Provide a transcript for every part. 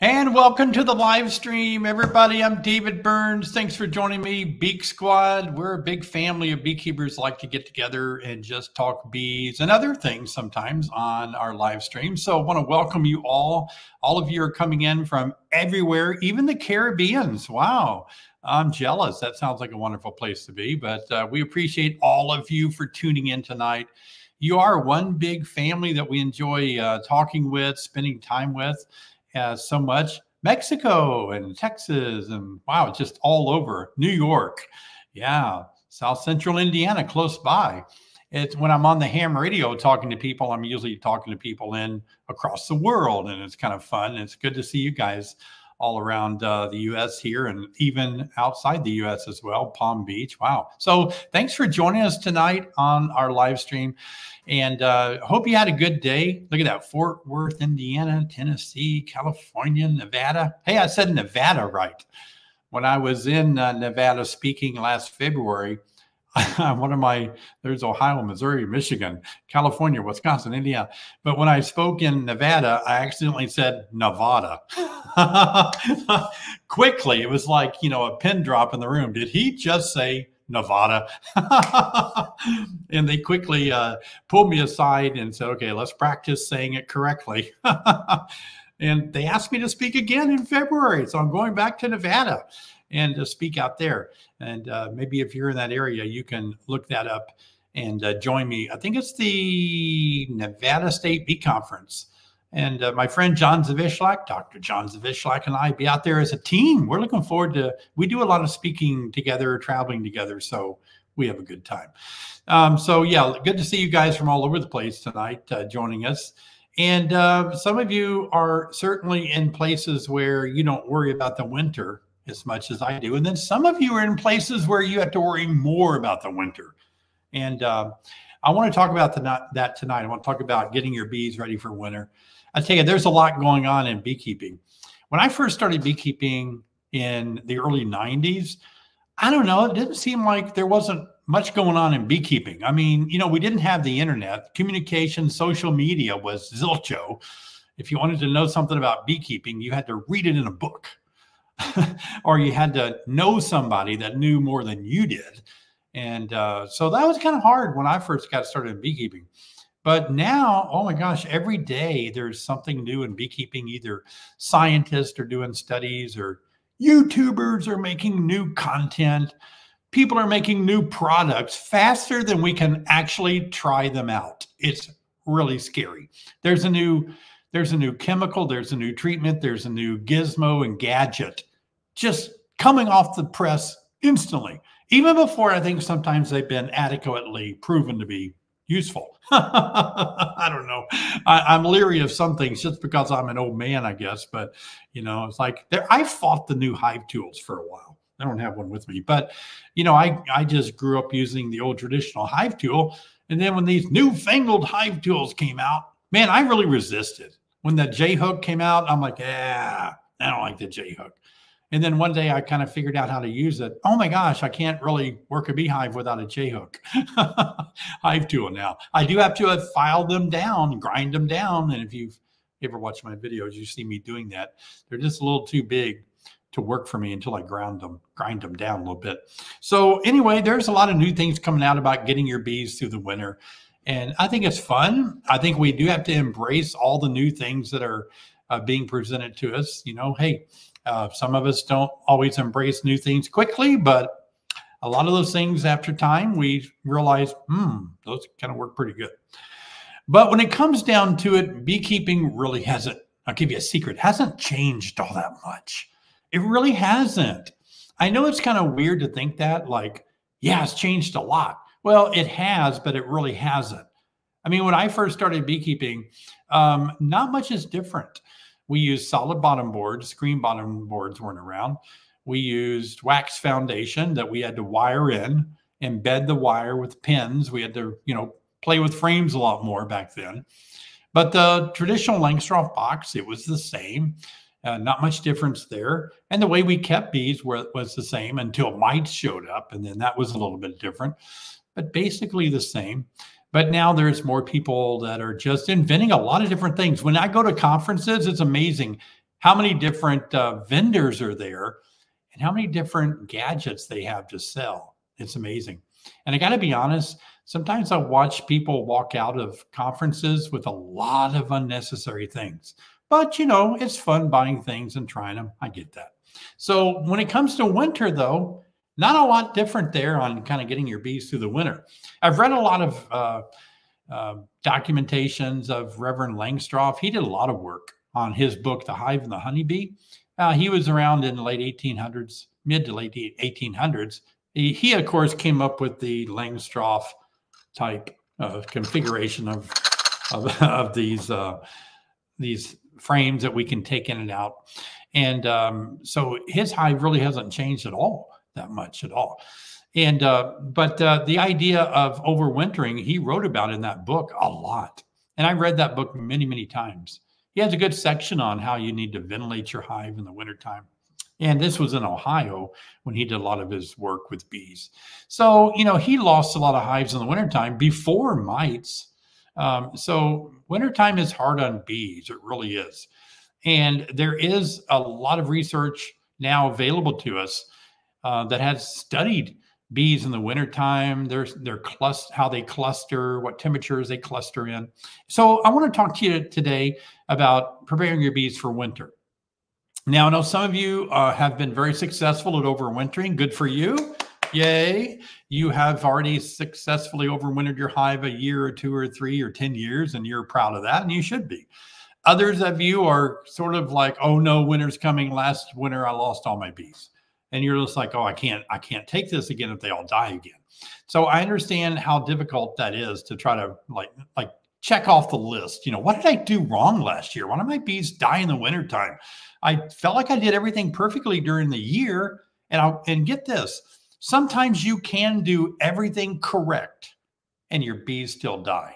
And welcome to the live stream, everybody. I'm David Burns. Thanks for joining me, BeekSquad. We're a big family of beekeepers like to get together and just talk bees and other things sometimes on our live stream. So I want to welcome you all. All of you are coming in from everywhere, even the Caribbeans. Wow. I'm jealous. That sounds like a wonderful place to be, but we appreciate all of you for tuning in tonight. You are one big family that we enjoy talking with, spending time with. So much Mexico and Texas and wow, just all over New York. Yeah. South Central Indiana, close by. It's when I'm on the ham radio talking to people, I'm usually talking to people in across the world, and it's kind of fun. It's good to see you guys all around the U.S. here and even outside the U.S. as well, Palm Beach. Wow. So thanks for joining us tonight on our live stream, and hope you had a good day. Look at that. Fort Worth, Indiana, Tennessee, California, Nevada. Hey, I said Nevada right. When I was in Nevada speaking last February, there's Ohio, Missouri, Michigan, California, Wisconsin, Indiana. But when I spoke in Nevada, I accidentally said Nevada. Quickly, it was like, you know, a pin drop in the room. Did he just say Nevada? And they quickly pulled me aside and said, okay, let's practice saying it correctly. And they asked me to speak again in February. So I'm going back to Nevada and to speak out there. And maybe if you're in that area, you can look that up and join me. I think it's the Nevada State Bee Conference. And my friend John Zavishlak, Dr. John Zavishlak, and I be out there as a team. We're looking forward to, we do a lot of speaking together, traveling together. So we have a good time. So yeah, good to see you guys from all over the place tonight joining us. And some of you are certainly in places where you don't worry about the winter as much as I do. And then some of you are in places where you have to worry more about the winter. And I want to talk about that tonight. I want to talk about getting your bees ready for winter. I tell you, there's a lot going on in beekeeping. When I first started beekeeping in the early 90s, I don't know, it didn't seem like there wasn't much going on in beekeeping. I mean, you know, we didn't have the internet. Communication, social media was zilcho. If you wanted to know something about beekeeping, you had to read it in a book. Or you had to know somebody that knew more than you did. And so that was kind of hard when I first got started in beekeeping. But now, oh my gosh, every day there's something new in beekeeping. Either scientists are doing studies, or YouTubers are making new content. People are making new products faster than we can actually try them out. It's really scary. There's a new chemical, there's a new treatment, there's a new gizmo and gadget just coming off the press instantly, even before I think sometimes they've been adequately proven to be useful. I don't know. I'm leery of some things just because I'm an old man, I guess. But, you know, it's like I fought the new hive tools for a while. I don't have one with me. But, you know, I just grew up using the old traditional hive tool. And then when these newfangled hive tools came out, man, I really resisted. When the J-hook came out, I'm like, yeah, I don't like the J-hook. And then one day I kind of figured out how to use it. Oh my gosh, I can't really work a beehive without a J-hook. Hive tool now. I do have to file them down, grind them down. And if you've ever watched my videos, you see me doing that. They're just a little too big to work for me until I grind them down a little bit. So anyway, there's a lot of new things coming out about getting your bees through the winter. And I think it's fun. I think we do have to embrace all the new things that are being presented to us. You know, hey, some of us don't always embrace new things quickly, but a lot of those things after time, we realize, those kind of work pretty good. But when it comes down to it, beekeeping really hasn't, I'll give you a secret, hasn't changed all that much. It really hasn't. I know it's kind of weird to think that, like, yeah, it's changed a lot. Well, it has, but it really hasn't. I mean, when I first started beekeeping, not much is different. We used solid bottom boards. Screen bottom boards weren't around. We used wax foundation that we had to wire in, embed the wire with pins. We had to, you know, play with frames a lot more back then. But the traditional Langstroth box, it was the same. Not much difference there. And the way we kept bees was the same until mites showed up. And then that was a little bit different. But basically the same. But now there's more people that are just inventing a lot of different things. When I go to conferences, it's amazing how many different vendors are there and how many different gadgets they have to sell. It's amazing. And I got to be honest, sometimes I watch people walk out of conferences with a lot of unnecessary things. But, you know, it's fun buying things and trying them. I get that. So when it comes to winter, though, not a lot different there on kind of getting your bees through the winter. I've read a lot of documentations of Reverend Langstroth. He did a lot of work on his book, The Hive and the Honeybee. He was around in the late 1800s, mid to late 1800s. He, of course, came up with the Langstroth type configuration of these frames that we can take in and out. And so his hive really hasn't changed at all, that much at all. And but the idea of overwintering, he wrote about in that book a lot. And I read that book many, many times. He has a good section on how you need to ventilate your hive in the wintertime. And this was in Ohio when he did a lot of his work with bees. So, you know, he lost a lot of hives in the wintertime before mites. So wintertime is hard on bees. It really is. And there is a lot of research now available to us that has studied bees in the wintertime, their cluster, how they cluster, what temperatures they cluster in. So I want to talk to you today about preparing your bees for winter. Now, I know some of you have been very successful at overwintering. Good for you. Yay. You have already successfully overwintered your hive a year or 2 or 3 or 10 years, and you're proud of that, and you should be. Others of you are sort of like, oh, no, winter's coming. Last winter, I lost all my bees. And you're just like, oh, I can't take this again if they all die again. So I understand how difficult that is to try to like check off the list. You know, what did I do wrong last year? Why did my bees die in the wintertime? I felt like I did everything perfectly during the year. And get this, sometimes you can do everything correct and your bees still die.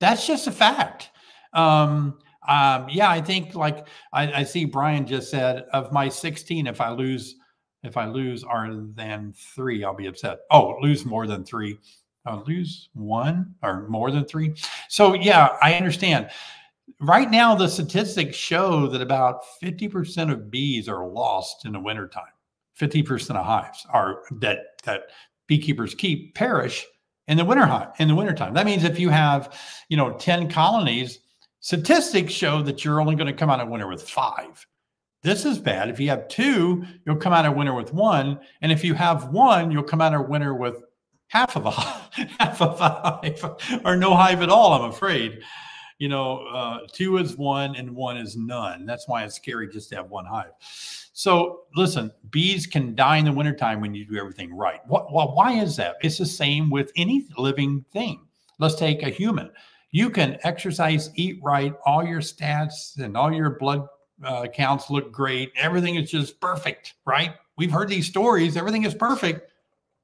That's just a fact. Yeah, I think like I see Brian just said, of my 16, if I lose more than 3, I'll be upset. Oh, lose more than 3. Lose 1 or more than 3. So yeah, I understand. Right now, the statistics show that about 50% of bees are lost in the wintertime. 50% of hives are that beekeepers keep perish in the wintertime. That means if you have, you know, 10 colonies, statistics show that you're only going to come out of winter with 5. This is bad. If you have 2, you'll come out of winter with 1. And if you have 1, you'll come out of winter with half of a hive or no hive at all, I'm afraid. You know, 2 is 1 and 1 is none. That's why it's scary just to have 1 hive. So listen, bees can die in the wintertime when you do everything right. Well, why is that? It's the same with any living thing. Let's take a human. You can exercise, eat right, all your stats and all your blood counts look great. Everything is just perfect, right? We've heard these stories. Everything is perfect.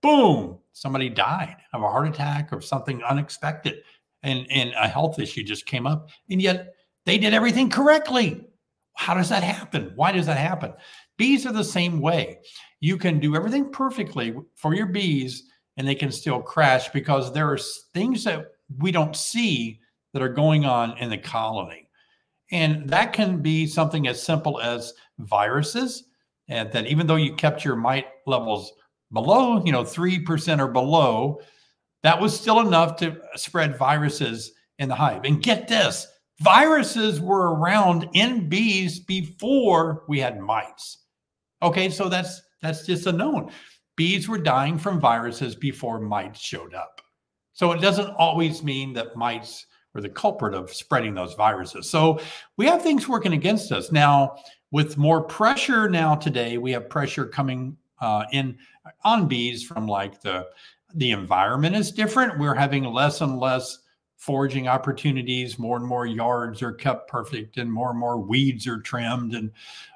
Boom. Somebody died of a heart attack or something unexpected. And a health issue just came up, and yet they did everything correctly. How does that happen? Why does that happen? Bees are the same way. You can do everything perfectly for your bees, and they can still crash because there are things that we don't see that are going on in the colony. And that can be something as simple as viruses, and that even though you kept your mite levels below, you know, 3% or below, that was still enough to spread viruses in the hive. And get this, viruses were around in bees before we had mites. Okay, so that's just a known. Bees were dying from viruses before mites showed up. So it doesn't always mean that mites were the culprit of spreading those viruses. So we have things working against us. Now, with more pressure now today, we have pressure coming in on bees from like the environment is different. We're having less and less foraging opportunities. More and more yards are kept perfect, and more weeds are trimmed, and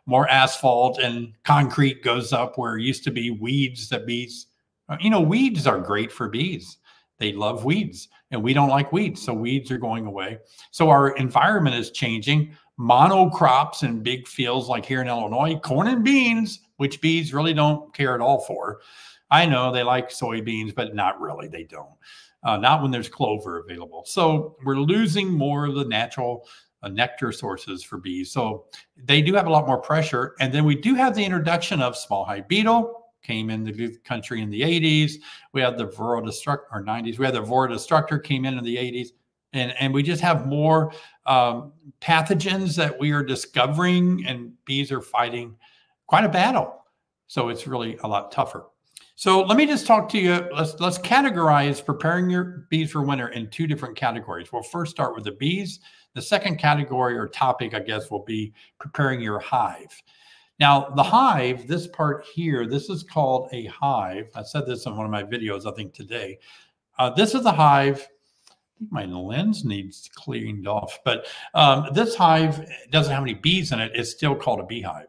more asphalt and concrete goes up where it used to be weeds that bees, you know, weeds are great for bees. They love weeds, and we don't like weeds. So weeds are going away. So our environment is changing. Monocrops and big fields like here in Illinois, corn and beans, which bees really don't care at all for. I know they like soybeans, but not really. They don't. Not when there's clover available. So we're losing more of the natural nectar sources for bees. So they do have a lot more pressure. And then we do have the introduction of small hive beetle, came in the country in the 80s. We had the Varroa destructor, or 90s. We had the Varroa destructor came in the 80s. And we just have more pathogens that we are discovering, and bees are fighting quite a battle. So it's really a lot tougher. So let me just talk to you. Let's categorize preparing your bees for winter in two different categories. We'll first start with the bees. The second category or topic, I guess, will be preparing your hive. Now, the hive, this part here, this is called a hive. I said this in one of my videos, I think, today. This is the hive. I think my lens needs cleaned off. But this hive doesn't have any bees in it. It's still called a beehive.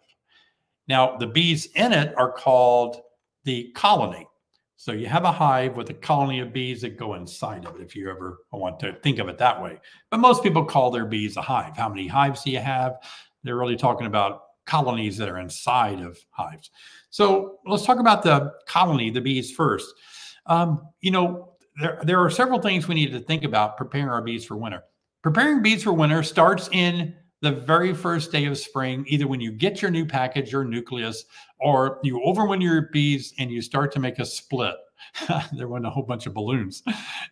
Now, the bees in it are called the colony. So you have a hive with a colony of bees that go inside of it, if you ever want to think of it that way. But most people call their bees a hive. How many hives do you have? They're really talking about colonies that are inside of hives. So let's talk about the colony, the bees first. You know, there are several things we need to think about preparing our bees for winter. Preparing bees for winter starts in the very first day of spring, either when you get your new package or nucleus, or you overwinter your bees and you start to make a split. There went a whole bunch of balloons.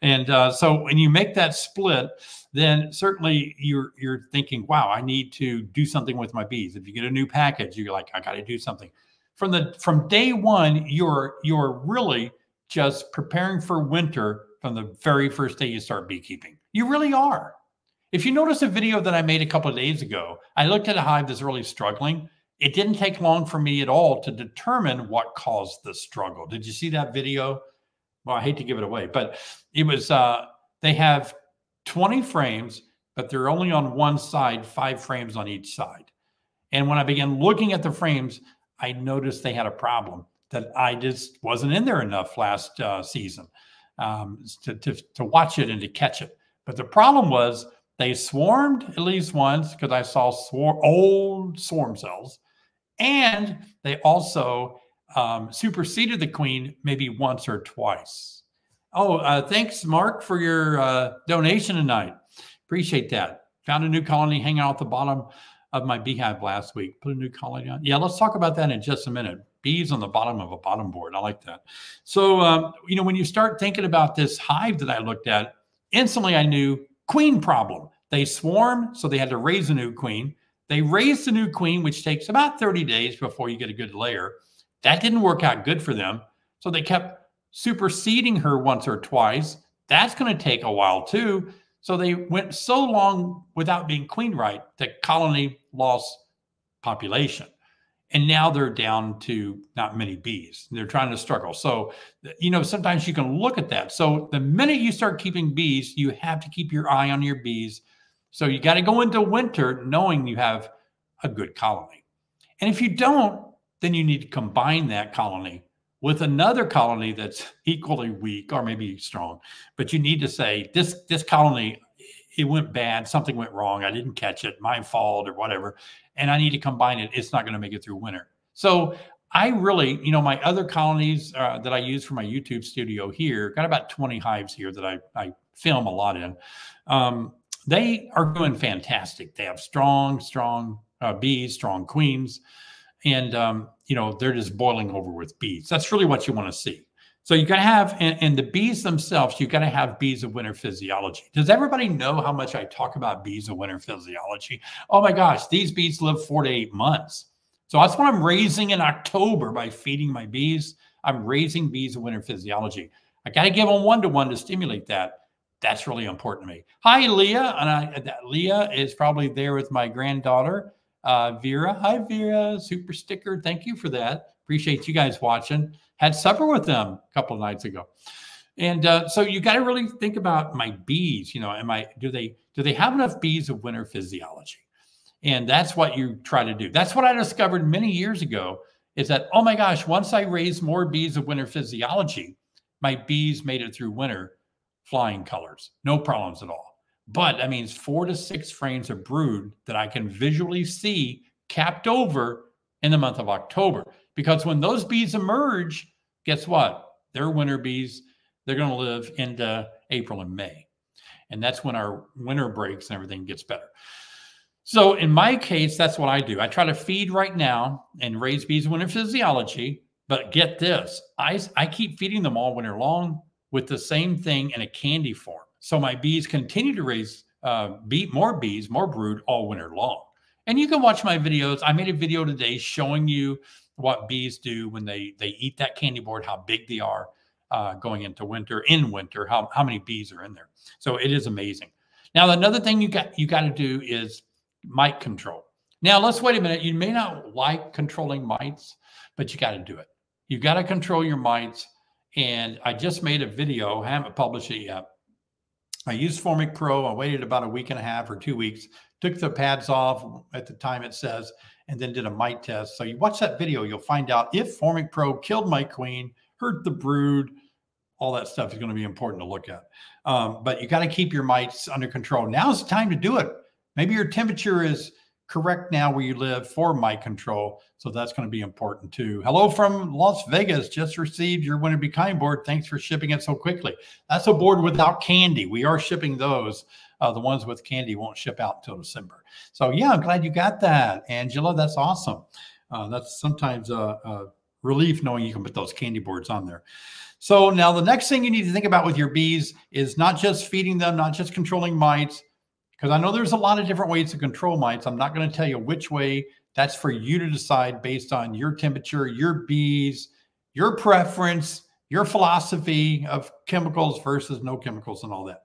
And so when you make that split, then certainly you're thinking, wow, I need to do something with my bees. If you get a new package, you're like, I got to do something. From day one, you're really just preparing for winter from the very first day you start beekeeping. You really are. If you notice a video that I made a couple of days ago, I looked at a hive that's really struggling. It didn't take long for me at all to determine what caused the struggle. Did you see that video? Well, I hate to give it away, but it was, they have 20 frames, but they're only on one side, 5 frames on each side. And when I began looking at the frames, I noticed they had a problem that I just wasn't in there enough last season to watch it and to catch it. But the problem was they swarmed at least once, because I saw old swarm cells. And they also superseded the queen maybe once or twice. Oh, thanks, Mark, for your donation tonight. Appreciate that. Found a new colony hanging out at the bottom of my beehive last week. Put a new colony on. Yeah, let's talk about that in just a minute. Bees on the bottom of a bottom board. I like that. So, you know, when you start thinking about this hive that I looked at, instantly I knew queen problem. They swarm, so they had to raise a new queen. They raised the new queen, which takes about 30 days before you get a good layer. That didn't work out good for them. So they kept superseding her once or twice. That's going to take a while too. So they went so long without being queen right that colony lost population. And now they're down to not many bees. They're trying to struggle. So, you know, sometimes you can look at that. So the minute you start keeping bees, you have to keep your eye on your bees. So you got to go into winter knowing you have a good colony. And if you don't, then you need to combine that colony with another colony that's equally weak or maybe strong. But you need to say, this colony, it went bad. Something went wrong. I didn't catch it. My fault or whatever. And I need to combine it. It's not going to make it through winter. So I really, you know, my other colonies that I use for my YouTube studio here, got about 20 hives here that I film a lot in. They are doing fantastic. They have strong bees, strong queens. And, you know, they're just boiling over with bees. That's really what you want to see. So you got to have, and the bees themselves, you got to have bees of winter physiology. Does everybody know how much I talk about bees of winter physiology? Oh my gosh, these bees live 4 to 8 months. So that's what I'm raising in October by feeding my bees. I'm raising bees of winter physiology. I got to give them one-to-one to stimulate that. That's really important to me. Hi, Leah. And Leah is probably there with my granddaughter, Vera. Hi, Vera. Super sticker. Thank you for that. Appreciate you guys watching. Had supper with them a couple of nights ago. And so you got to really think about my bees, you know, do they have enough bees of winter physiology? And that's what you try to do. That's what I discovered many years ago is that, oh my gosh, once I raised more bees of winter physiology, my bees made it through winter flying colors, no problems at all. But that means 4 to 6 frames of brood that I can visually see capped over in the month of October. Because when those bees emerge, guess what? They're winter bees. They're going to live into April and May. And that's when our winter breaks and everything gets better. So in my case, that's what I do. I try to feed right now and raise bees winter physiology, but get this, I keep feeding them all winter long with the same thing in a candy form. So my bees continue to raise more bees, more brood all winter long. And you can watch my videos. I made a video today showing you what bees do when they eat that candy board, how big they are going into winter, how many bees are in there. So it is amazing. Now, another thing you got to do is mite control. Now, let's wait a minute. You may not like controlling mites, but you got to do it. You got to control your mites. And I just made a video. I haven't published it yet. I used Formic Pro. I waited about a week and a half or 2 weeks, took the pads off at the time it says, and then did a mite test. So you watch that video, you'll find out if Formic Pro killed my queen, hurt the brood, all that stuff is going to be important to look at. But you got to keep your mites under control. Now's the time to do it. Maybe your temperature is correct now where you live for mite control. So that's going to be important too. Hello from Las Vegas. Just received your Winter Bee Kind board. Thanks for shipping it so quickly. That's a board without candy. We are shipping those. The ones with candy won't ship out until December. So yeah, I'm glad you got that, Angela. That's awesome. That's sometimes a relief knowing you can put those candy boards on there. So now the next thing you need to think about with your bees is not just feeding them, not just controlling mites, because I know there's a lot of different ways to control mites. I'm not going to tell you which way. That's for you to decide based on your temperature, your bees, your preference, your philosophy of chemicals versus no chemicals and all that.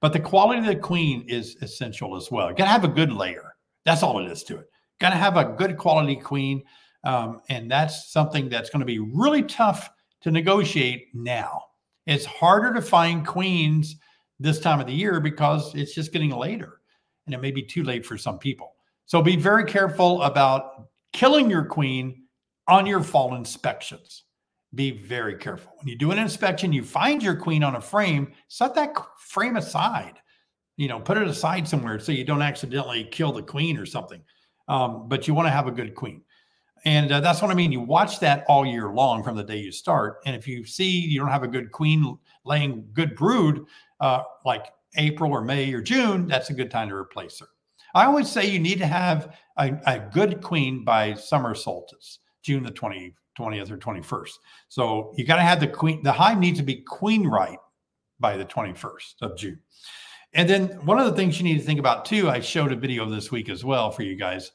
But the quality of the queen is essential as well. You got to have a good layer. That's all it is to it. Got to have a good quality queen. And that's something that's going to be really tough to negotiate now. It's harder to find queens this time of the year because it's just getting later. And it may be too late for some people. So be very careful about killing your queen on your fall inspections. Be very careful. When you do an inspection, you find your queen on a frame, set that frame aside, you know, put it aside somewhere so you don't accidentally kill the queen or something. But you want to have a good queen. And that's what I mean. You watch that all year long from the day you start. And if you see you don't have a good queen laying good brood, like April or May or June, that's a good time to replace her. I always say you need to have a good queen by summer solstice, June the 20th or 21st. So you got to have the queen. The hive needs to be queen right by the 21st of June. And then one of the things you need to think about too, I showed a video this week as well for you guys.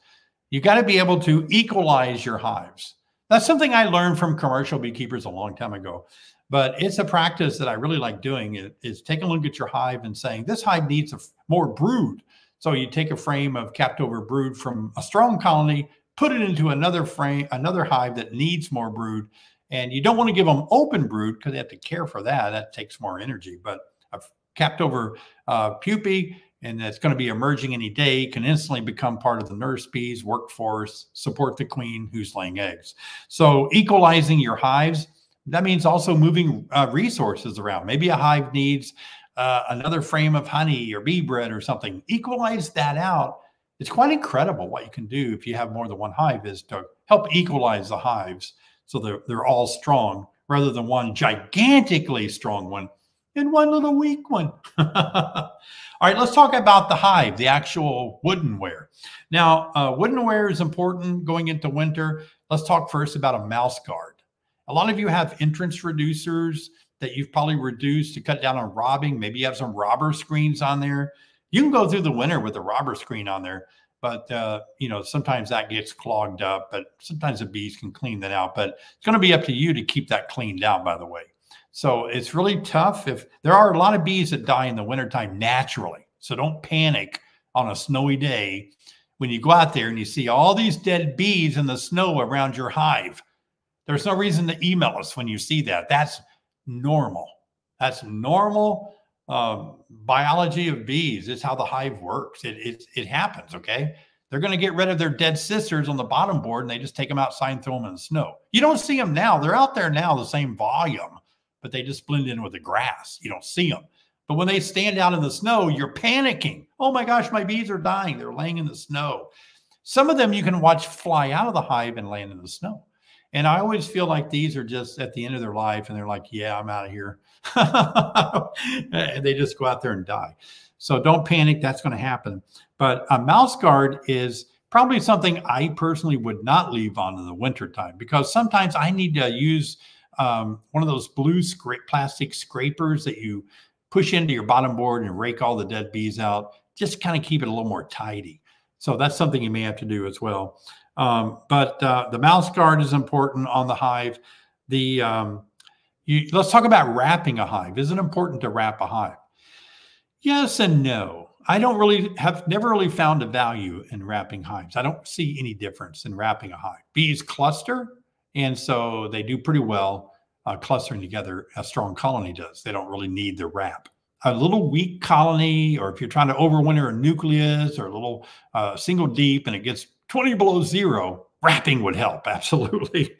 You got to be able to equalize your hives. That's something I learned from commercial beekeepers a long time ago, but it's a practice that I really like doing. It is taking a look at your hive and saying, this hive needs more brood. So you take a frame of capped over brood from a strong colony, put it into another frame, another hive that needs more brood. And you don't want to give them open brood because they have to care for that. That takes more energy. But I've capped over pupae, and that's going to be emerging any day, can instantly become part of the nurse bees, workforce, support the queen who's laying eggs. So equalizing your hives, that means also moving resources around. Maybe a hive needs another frame of honey or bee bread or something. Equalize that out. It's quite incredible what you can do if you have more than one hive is to help equalize the hives so they're all strong rather than one gigantically strong one and one little weak one. All right, let's talk about the hive, the actual woodenware. Now, woodenware is important going into winter. Let's talk first about a mouse guard. A lot of you have entrance reducers that you've probably reduced to cut down on robbing. Maybe you have some robber screens on there. You can go through the winter with a robber screen on there, but you know, sometimes that gets clogged up, but sometimes the bees can clean that out, but it's going to be up to you to keep that cleaned out, by the way. So it's really tough. If there are a lot of bees that die in the wintertime naturally, so don't panic on a snowy day when you go out there and you see all these dead bees in the snow around your hive. There's no reason to email us when you see that. That's normal. That's normal. Biology of bees is how the hive works. It happens. Okay. They're going to get rid of their dead sisters on the bottom board and they just take them outside and throw them in the snow. You don't see them now. They're out there now, the same volume, but they just blend in with the grass. You don't see them. But when they stand out in the snow, you're panicking. Oh my gosh, my bees are dying. They're laying in the snow. Some of them you can watch fly out of the hive and land in the snow. And I always feel like these are just at the end of their life and they're like, yeah, I'm out of here. And they just go out there and die. So don't panic. That's going to happen. But a mouse guard is probably something I personally would not leave on in the wintertime, because sometimes I need to use one of those blue plastic scrapers that you push into your bottom board and rake all the dead bees out. Just kind of keep it a little more tidy. So that's something you may have to do as well. But the mouse guard is important on the hive. Let's talk about wrapping a hive. Is it important to wrap a hive? Yes and no. I don't really have never really found a value in wrapping hives. I don't see any difference in wrapping a hive. Bees cluster, and so they do pretty well clustering together. A strong colony does. They don't really need the wrap. A little weak colony, or if you're trying to overwinter a nucleus or a little single deep and it gets 20 below zero, wrapping would help, absolutely.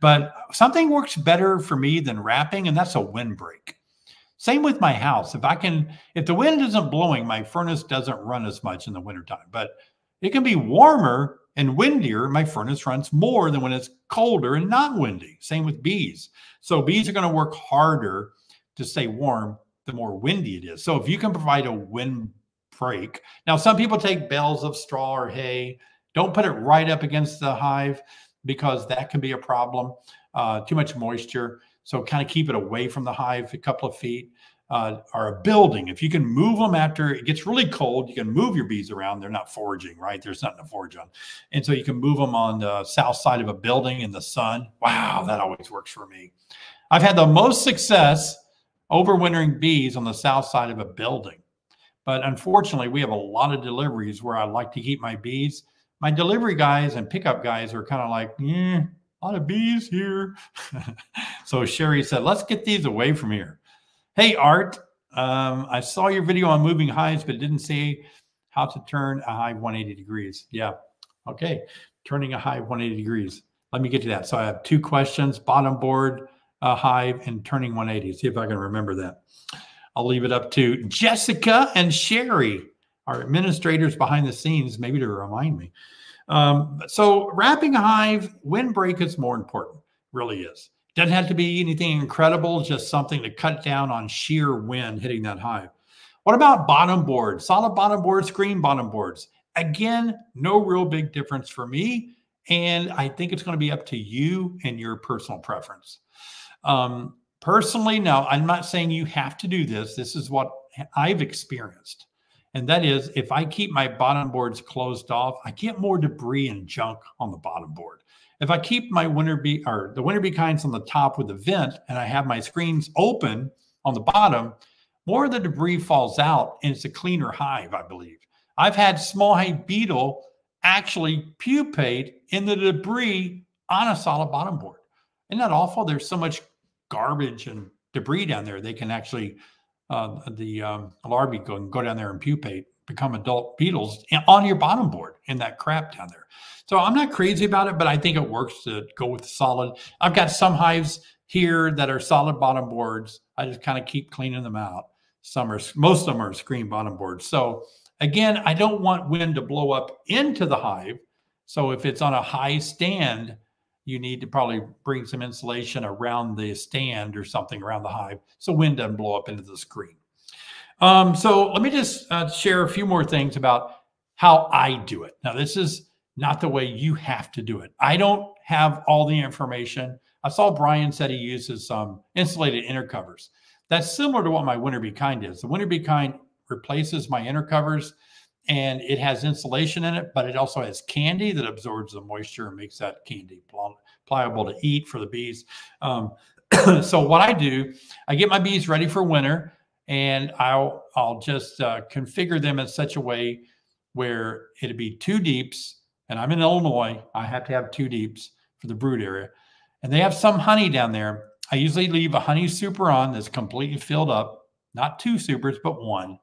But something works better for me than wrapping, and that's a windbreak. Same with my house. If the wind isn't blowing, my furnace doesn't run as much in the wintertime. But it can be warmer and windier. My furnace runs more than when it's colder and not windy. Same with bees. So bees are going to work harder to stay warm the more windy it is. So if you can provide a windbreak. Now, some people take bales of straw or hay. Don't put it right up against the hive because that can be a problem. Too much moisture. So kind of keep it away from the hive a couple of feet, or a building. If you can move them after it gets really cold, you can move your bees around. They're not foraging, right? There's nothing to forage on. And so you can move them on the south side of a building in the sun. Wow, that always works for me. I've had the most success overwintering bees on the south side of a building. But unfortunately, we have a lot of deliveries where I like to keep my bees. My delivery guys and pickup guys are kind of like, yeah, a lot of bees here. So Sherry said, let's get these away from here. Hey, Art, I saw your video on moving hives, but it didn't say how to turn a hive 180 degrees. Yeah. Okay. Turning a hive 180 degrees. Let me get to that. So I have two questions, bottom board, hive, and turning 180. See if I can remember that. I'll leave it up to Jessica and Sherry, our administrators behind the scenes, maybe to remind me. So wrapping a hive, windbreak is more important, really is. Doesn't have to be anything incredible, just something to cut down on sheer wind hitting that hive. What about bottom boards? Solid bottom boards, green bottom boards. Again, no real big difference for me, and I think it's going to be up to you and your personal preference. Personally, no, I'm not saying you have to do this. This is what I've experienced. And that is, if I keep my bottom boards closed off, I get more debris and junk on the bottom board. If I keep my winter bee or the winter bee kinds on the top with the vent, and I have my screens open on the bottom, more of the debris falls out, and it's a cleaner hive, I believe. I've had small hive beetle actually pupate in the debris on a solid bottom board. Isn't that awful? There's so much garbage and debris down there. They can actually larvae go down there and pupate, become adult beetles on your bottom board in that crap down there. So I'm not crazy about it, but I think it works to go with solid. I've got some hives here that are solid bottom boards. I just kind of keep cleaning them out. Most of them are screen bottom boards. So again, I don't want wind to blow up into the hive. So if it's on a high stand, you need to probably bring some insulation around the stand or something around the hive so wind doesn't blow up into the screen. So let me just share a few more things about how I do it. Now, this is not the way you have to do it. I don't have all the information. I saw Brian said he uses insulated inner covers. That's similar to what my Winter Bee Kind is. The Winter Bee Kind replaces my inner covers, and it has insulation in it, but it also has candy that absorbs the moisture and makes that candy pliable to eat for the bees. So what I do, I get my bees ready for winter, and I'll just configure them in such a way where it'd be two deeps, and I'm in Illinois. I have to have two deeps for the brood area, and they have some honey down there. I usually leave a honey super on that's completely filled up, not two supers, but one.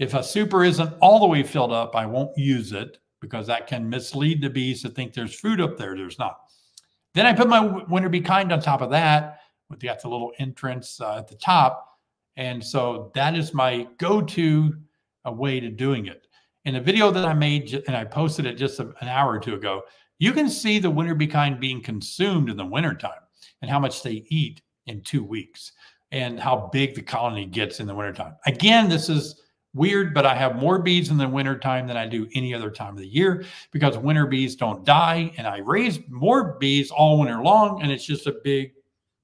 If a super isn't all the way filled up, I won't use it because that can mislead the bees to think there's food up there. There's not. Then I put my Winter Bee Kind on top of that. You got the little entrance at the top. And so that is my go-to way to doing it. in a video that I made, and I posted it just an hour or two ago, you can see the winter bee kind being consumed in the wintertime and how much they eat in 2 weeks and how big the colony gets in the wintertime. Again, this is weird, but I have more bees in the wintertime than I do any other time of the year because winter bees don't die, and I raise more bees all winter long, and it's just a big,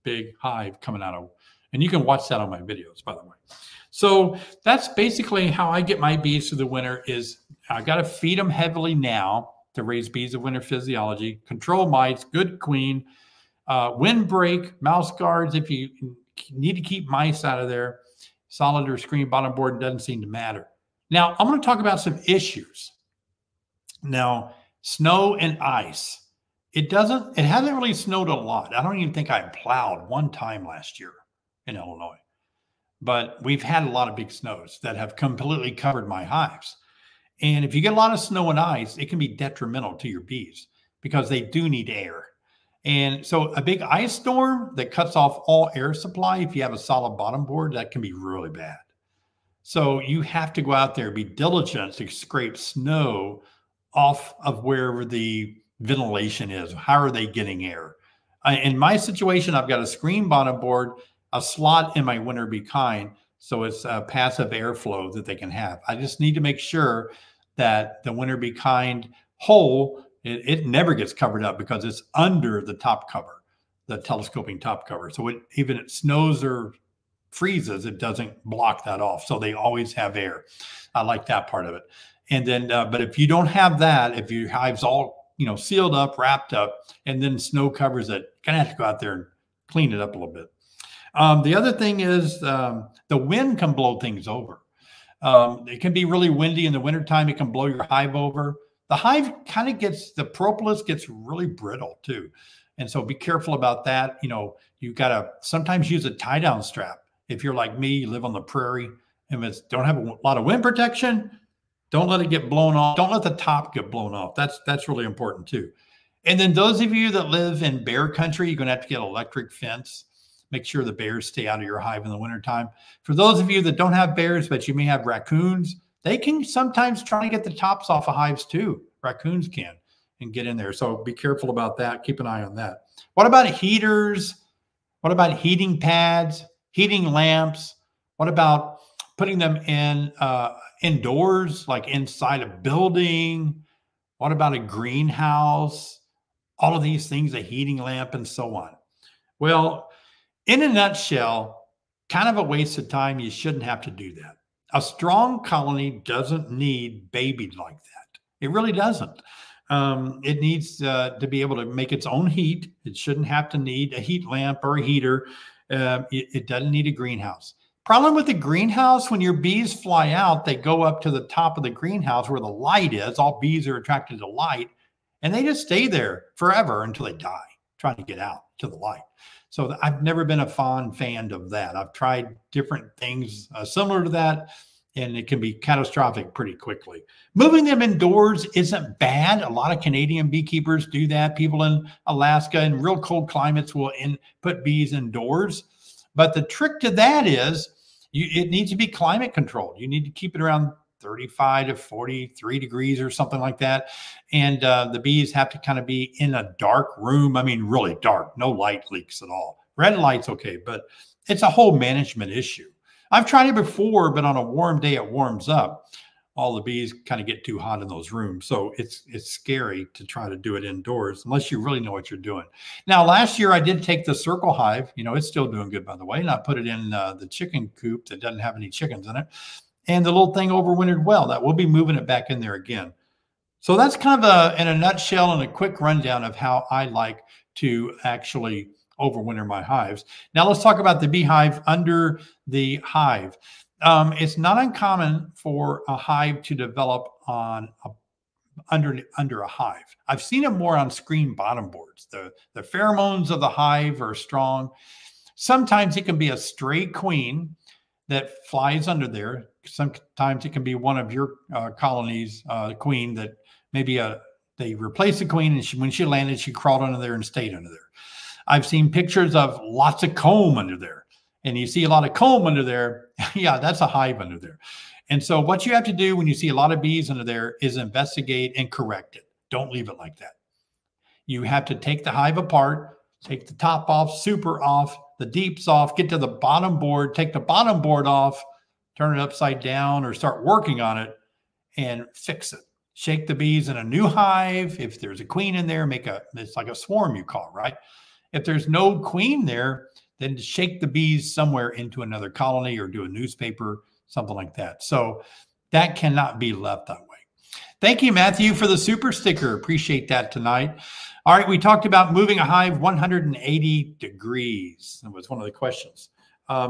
big hive coming out of. And you can watch that on my videos, by the way. So that's basically how I get my bees through the winter is I got to feed them heavily now to raise bees of winter physiology, control mites, good queen, windbreak, mouse guards if you need to keep mice out of there. Solid or screen bottom board doesn't seem to matter. Now, I'm going to talk about some issues. Now, snow and ice. It hasn't really snowed a lot. I don't even think I plowed one time last year in Illinois, but we've had a lot of big snows that have completely covered my hives. And if you get a lot of snow and ice, it can be detrimental to your bees because they do need air. And so a big ice storm that cuts off all air supply, if you have a solid bottom board, that can be really bad. So you have to go out there, be diligent to scrape snow off of wherever the ventilation is. How are they getting air? In my situation, I've got a screen bottom board, a slot in my winter bee kind, so it's a passive airflow that they can have. I just need to make sure that the winter bee kind hole, it never gets covered up because it's under the top cover, the telescoping top cover. So even if it snows or freezes, it doesn't block that off. So they always have air. I like that part of it. And then, but if you don't have that, if your hive's all, you know, sealed up, wrapped up, and then snow covers it, you're gonna have to go out there and clean it up a little bit. The other thing is the wind can blow things over. It can be really windy in the wintertime. It can blow your hive over. The hive kind of gets, the propolis gets really brittle too. And so be careful about that. You know, you've got to sometimes use a tie down strap. If you're like me, you live on the prairie and don't have a lot of wind protection, don't let it get blown off. Don't let the top get blown off. That's really important too. And then those of you that live in bear country, you're going to have to get an electric fence. Make sure the bears stay out of your hive in the wintertime. For those of you that don't have bears, but you may have raccoons, they can sometimes try to get the tops off of hives too. Raccoons can and get in there. So be careful about that. Keep an eye on that. What about heaters? What about heating pads, heating lamps? What about putting them in indoors, like inside a building? What about a greenhouse? All of these things, a heating lamp and so on. Well, in a nutshell, kind of a waste of time. You shouldn't have to do that. A strong colony doesn't need babied like that. It really doesn't. It needs to be able to make its own heat. It shouldn't have to need a heat lamp or a heater. It doesn't need a greenhouse. Problem with the greenhouse, when your bees fly out, they go up to the top of the greenhouse where the light is. All bees are attracted to light, and they just stay there forever until they die, trying to get out to the light. So I've never been a fond fan of that. I've tried different things similar to that, and it can be catastrophic pretty quickly. Moving them indoors isn't bad. A lot of Canadian beekeepers do that. People in Alaska in real cold climates will put bees indoors. But the trick to that is it needs to be climate controlled. You need to keep it around 35 to 43 degrees or something like that. And the bees have to kind of be in a dark room. I mean, really dark, no light leaks at all. Red light's okay, but it's a whole management issue. I've tried it before, but on a warm day, it warms up. All the bees kind of get too hot in those rooms. So it's scary to try to do it indoors unless you really know what you're doing. Now, last year I did take the circle hive, you know, it's still doing good, by the way. And I put it in the chicken coop that doesn't have any chickens in it. And the little thing overwintered well. That we'll be moving it back in there again. So that's kind of in a nutshell and a quick rundown of how I like to actually overwinter my hives. Now let's talk about the beehive under the hive. It's not uncommon for a hive to develop on under a hive. I've seen it more on screen bottom boards. The pheromones of the hive are strong. Sometimes it can be a stray queen that flies under there. Sometimes it can be one of your colonies, queen that maybe they replaced the queen, and when she landed, she crawled under there and stayed under there. I've seen pictures of lots of comb under there, and you see a lot of comb under there. Yeah, that's a hive under there. And so what you have to do when you see a lot of bees under there is investigate and correct it. Don't leave it like that. You have to take the hive apart, take the top off, super off, the deeps off, get to the bottom board, take the bottom board off, turn it upside down or start working on it and fix it. Shake the bees in a new hive. If there's a queen in there, make a, it's like a swarm you call, right? If there's no queen there, then shake the bees somewhere into another colony or do a newspaper, something like that. So that cannot be left that way. Thank you, Matthew, for the super sticker. Appreciate that tonight. All right, we talked about moving a hive 180 degrees. That was one of the questions.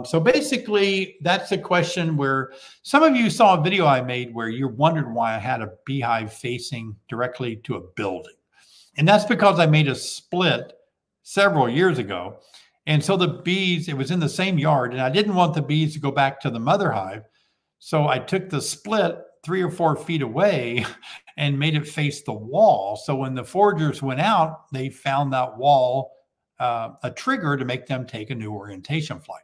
So basically, that's the question where some of you saw a video I made where you wondered why I had a beehive facing directly to a building. And that's because I made a split several years ago. And so the bees, it was in the same yard, and I didn't want the bees to go back to the mother hive. So I took the split 3 or 4 feet away and made it face the wall. So when the foragers went out, they found that wall a trigger to make them take a new orientation flight.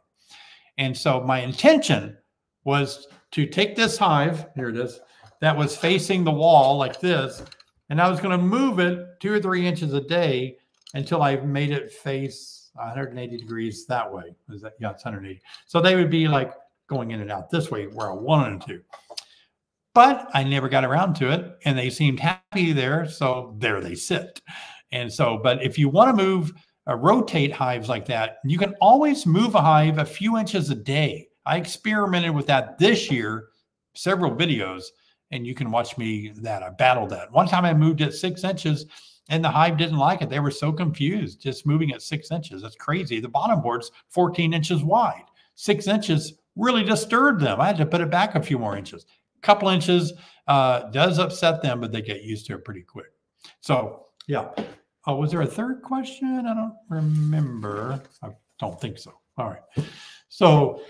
And so my intention was to take this hive, here it is, that was facing the wall like this, and I was going to move it 2 or 3 inches a day until I made it face 180 degrees that way. Is that, yeah, it's 180. So they would be like going in and out this way where I wanted them to. But I never got around to it, and they seemed happy there, so there they sit. And so, but if you want to move, rotate hives like that, you can always move a hive a few inches a day. I experimented with that this year, several videos, and you can watch me that. I battled that. One time I moved it 6 inches, and the hive didn't like it. They were so confused just moving at 6 inches. That's crazy. The bottom board's 14 inches wide. 6 inches really disturbed them. I had to put it back a few more inches. Couple inches does upset them, but they get used to it pretty quick. So, yeah. Oh, was there a third question? I don't remember. I don't think so. All right. So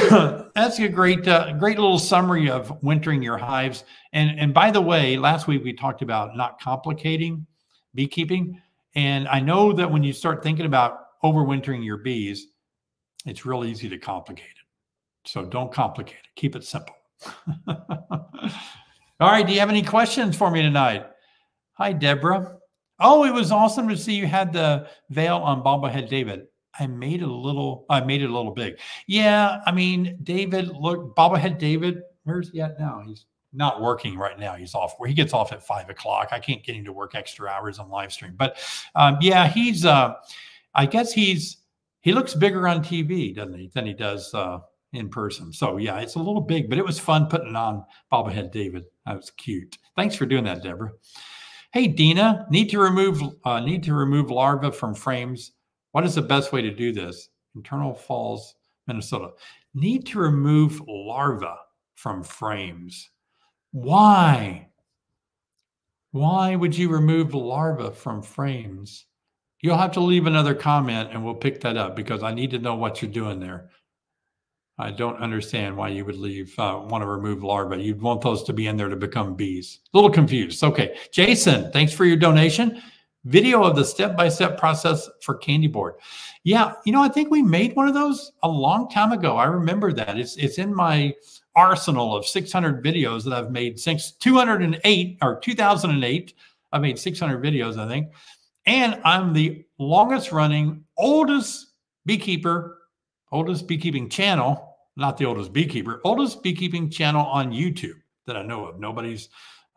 that's a great, great little summary of wintering your hives. And by the way, last week we talked about not complicating beekeeping. And I know that when you start thinking about overwintering your bees, it's real easy to complicate it. So don't complicate it. Keep it simple. All right, do you have any questions for me tonight? Hi, Deborah. Oh, it was awesome to see you had the veil on Bobblehead David. I made it a little big. Yeah, I mean, David, look, Bobblehead David, where's he at now? He's not working right now. He's off. He gets off at 5 o'clock. I can't get him to work extra hours on live stream. But yeah, he's I guess he looks bigger on TV, doesn't he, than he does in person. So yeah, it's a little big, but it was fun putting on Bobblehead David. That was cute. Thanks for doing that, Deborah. Hey, Dina, need to remove larvae from frames. What is the best way to do this? Internal Falls, Minnesota. Need to remove larvae from frames. Why? Why would you remove larvae from frames? You'll have to leave another comment and we'll pick that up because I need to know what you're doing there. I don't understand why you would leave, want to remove larvae. You'd want those to be in there to become bees. A little confused. Okay. Jason, thanks for your donation. Video of the step-by-step process for candy board. Yeah. You know, I think we made one of those a long time ago. I remember that. It's in my arsenal of 600 videos that I've made since 2008. I've made 600 videos, I think. And I'm the longest running, oldest beekeeping channel, not the oldest beekeeping channel on YouTube that I know of. Nobody's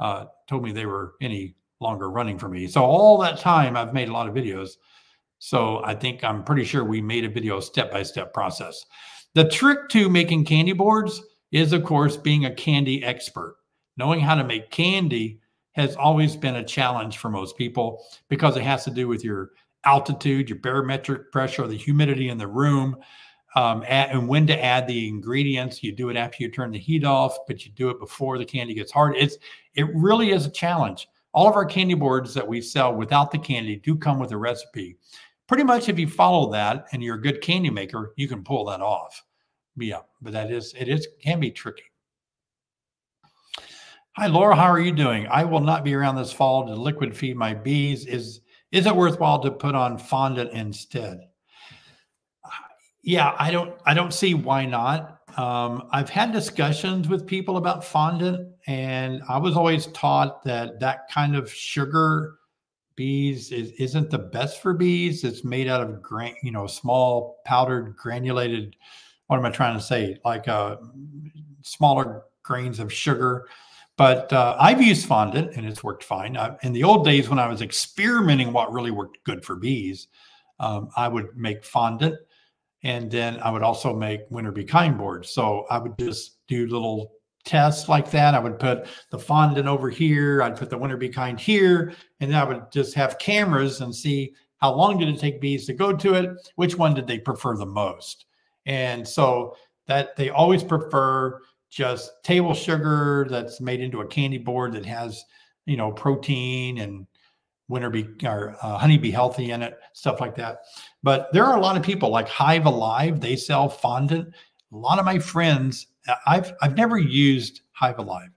told me they were any longer running for me. So all that time I've made a lot of videos. So I think I'm pretty sure we made a video step-by-step process. The trick to making candy boards is, of course, being a candy expert. Knowing how to make candy has always been a challenge for most people because it has to do with your altitude, your barometric pressure, the humidity in the room. And when to add the ingredients. You do it after you turn the heat off, but you do it before the candy gets hard. It really is a challenge. All of our candy boards that we sell without the candy do come with a recipe. Pretty much if you follow that and you're a good candy maker, you can pull that off. Yeah, but that is, can be tricky. Hi, Laura, how are you doing? I will not be around this fall to liquid feed my bees. Is it worthwhile to put on fondant instead? Yeah, I don't see why not. I've had discussions with people about fondant, and I was always taught that that kind of sugar bees isn't the best for bees. It's made out of small powdered granulated. What am I trying to say? Like smaller grains of sugar. But I've used fondant and it's worked fine. In the old days when I was experimenting what really worked good for bees, I would make fondant. And then I would also make Winter Bee Kind boards. So I would just do little tests like that. I would put the fondant over here. I'd put the Winter Bee Kind here. And then I would just have cameras and see how long did it take bees to go to it? Which one did they prefer the most? And so that they always prefer just table sugar that's made into a candy board that has, you know, protein and honeybee healthy in it, stuff like that. But there are a lot of people like Hive Alive. They sell fondant. A lot of my friends, I've never used Hive Alive